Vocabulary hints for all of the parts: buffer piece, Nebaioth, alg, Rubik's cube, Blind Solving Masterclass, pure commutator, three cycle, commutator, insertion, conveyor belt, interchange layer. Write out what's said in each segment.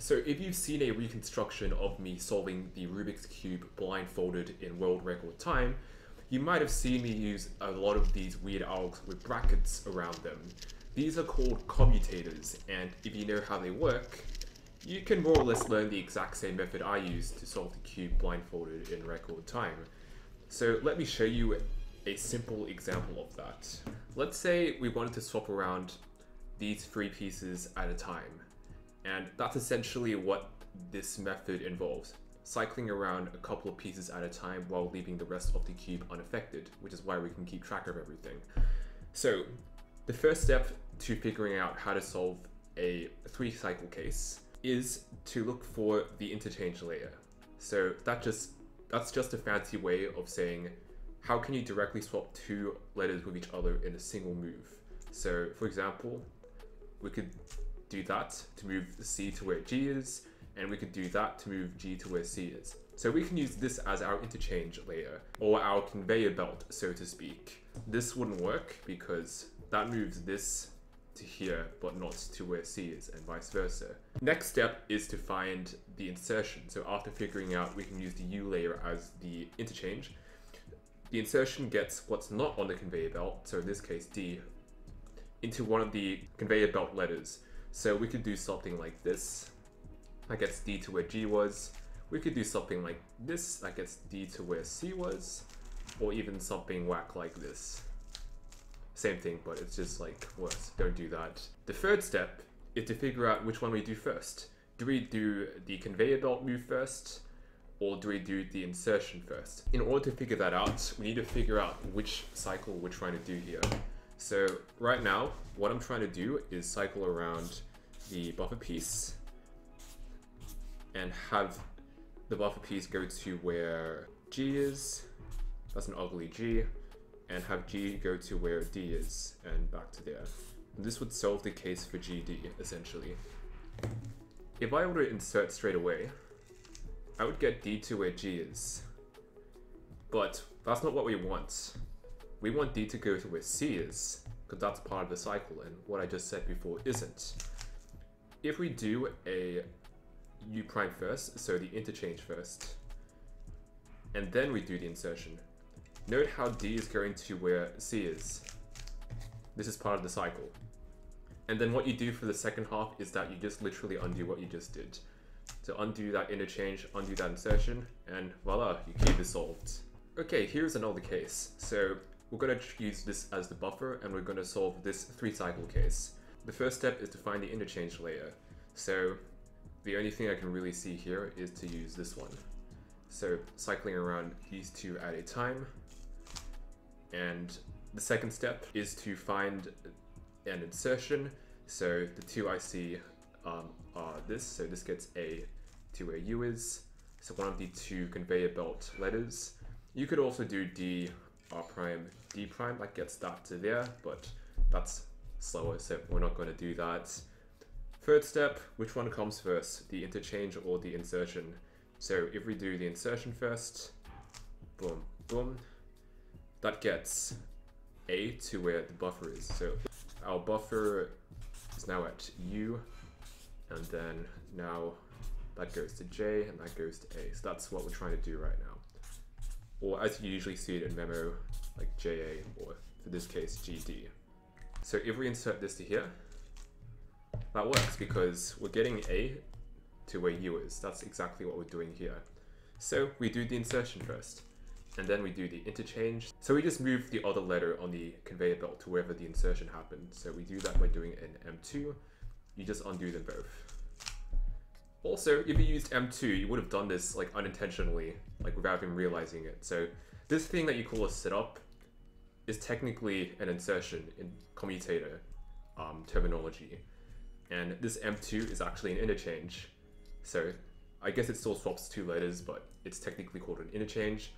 So if you've seen a reconstruction of me solving the Rubik's cube blindfolded in world record time, you might have seen me use a lot of these weird algs with brackets around them. These are called commutators, and if you know how they work, you can more or less learn the exact same method I used to solve the cube blindfolded in record time. So let me show you a simple example of that. Let's say we wanted to swap around these three pieces at a time. And that's essentially what this method involves, cycling around a couple of pieces at a time while leaving the rest of the cube unaffected, which is why we can keep track of everything. So the first step to figuring out how to solve a 3-cycle case is to look for the interchange layer. So that's just a fancy way of saying, how can you directly swap two letters with each other in a single move? So for example, we could do that to move C to where G is, and we could do that to move G to where C is. So we can use this as our interchange layer, or our conveyor belt, so to speak. This wouldn't work because that moves this to here, but not to where C is, and vice versa. Next step is to find the insertion. So after figuring out we can use the U layer as the interchange, the insertion gets what's not on the conveyor belt, so in this case D, into one of the conveyor belt letters. So we could do something like this, that gets D to where G was. We could do something like this, that gets D to where C was, or even something whack like this. Same thing, but it's just like worse. Don't do that. The third step is to figure out which one we do first. Do we do the conveyor belt move first, or do we do the insertion first? In order to figure that out, we need to figure out which cycle we're trying to do here. So right now, what I'm trying to do is cycle around the buffer piece and have the buffer piece go to where G is, that's an ugly G, and have G go to where D is and back to there. And this would solve the case for GD, essentially. If I were to insert straight away, I would get D to where G is, but that's not what we want. We want D to go to where C is, because that's part of the cycle, and what I just said before isn't. If we do a U prime first, so the interchange first, and then we do the insertion, note how D is going to where C is. This is part of the cycle. And then what you do for the second half is that you just literally undo what you just did. So undo that interchange, undo that insertion, and voila, your cube is solved. Okay, here's another case. So we're going to use this as the buffer, and we're going to solve this 3-cycle case. The first step is to find the interchange layer. So the only thing I can really see here is to use this one. So cycling around these two at a time. And the second step is to find an insertion. So the two I see are this. So this gets A to where U is. So one of the two conveyor belt letters. You could also do D R prime, D prime, that gets that to there, but that's slower, so we're not going to do that. Third step, which one comes first, the interchange or the insertion? So if we do the insertion first, boom, boom, that gets A to where the buffer is. So our buffer is now at U, and then now that goes to J, and that goes to A. So that's what we're trying to do right now. Or as you usually see it in memo, like JA, or for this case, GD. So if we insert this to here, that works because we're getting A to where U is. That's exactly what we're doing here. So we do the insertion first, and then we do the interchange. So we just move the other letter on the conveyor belt to wherever the insertion happened. So we do that by doing an M2. You just undo them both. Also, if you used M2, you would have done this like unintentionally, like without even realizing it. So this thing that you call a setup is technically an insertion in commutator terminology. And this M2 is actually an interchange. So I guess it still swaps two letters, but it's technically called an interchange.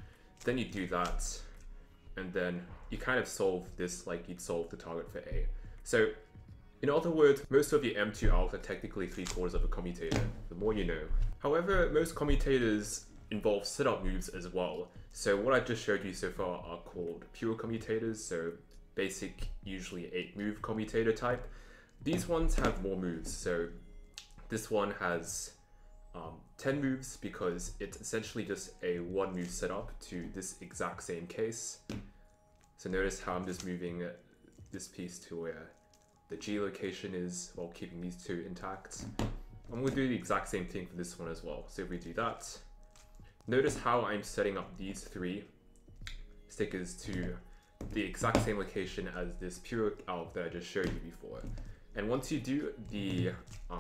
Then you do that, and then you kind of solve this like you'd solve the target for A. So in other words, most of your M2 algs are technically 3/4 of a commutator, the more you know. However, most commutators involve setup moves as well. So what I just showed you so far are called pure commutators, so basic, usually 8-move commutator type. These ones have more moves, so This one has 10 moves because it's essentially just a one move setup to this exact same case. So notice how I'm just moving this piece to where the G location is while keeping these two intact. I'm going to do the exact same thing for this one as well. So if we do that, notice how I'm setting up these three stickers to the exact same location as this pure alg that I just showed you before. And once you do the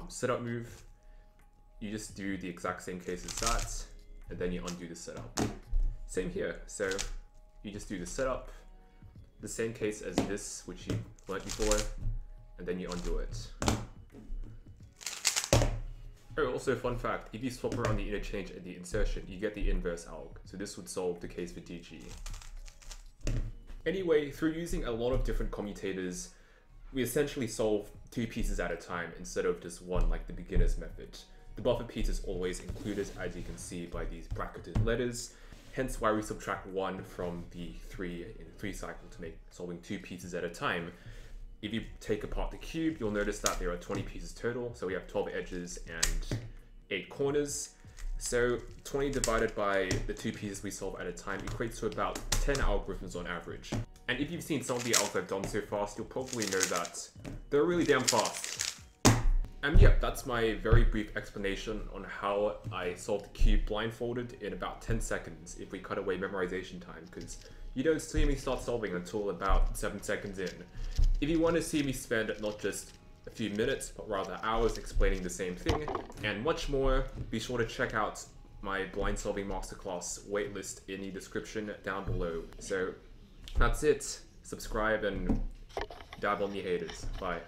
setup move, you just do the exact same case as that, and then you undo the setup. Same here. So you just do the setup, the same case as this, which you learned before, and then you undo it. Oh, also fun fact, if you swap around the interchange and the insertion, you get the inverse alg. So this would solve the case for DG. Anyway, through using a lot of different commutators, we essentially solve two pieces at a time instead of just one like the beginner's method. The buffer piece is always included, as you can see by these bracketed letters, hence why we subtract one from the three in the three cycle to make solving two pieces at a time. If you take apart the cube, you'll notice that there are 20 pieces total. So we have 12 edges and 8 corners. So 20 divided by the two pieces we solve at a time equates to about 10 algorithms on average. And if you've seen some of the algs I've done so fast, you'll probably know that they're really damn fast. And yeah, that's my very brief explanation on how I solved the cube blindfolded in about 10 seconds if we cut away memorization time, because you don't see me start solving until about 7 seconds in. If you want to see me spend not just a few minutes, but rather hours explaining the same thing and much more, be sure to check out my Blind Solving Masterclass waitlist in the description down below. So that's it. Subscribe and dab on the haters. Bye.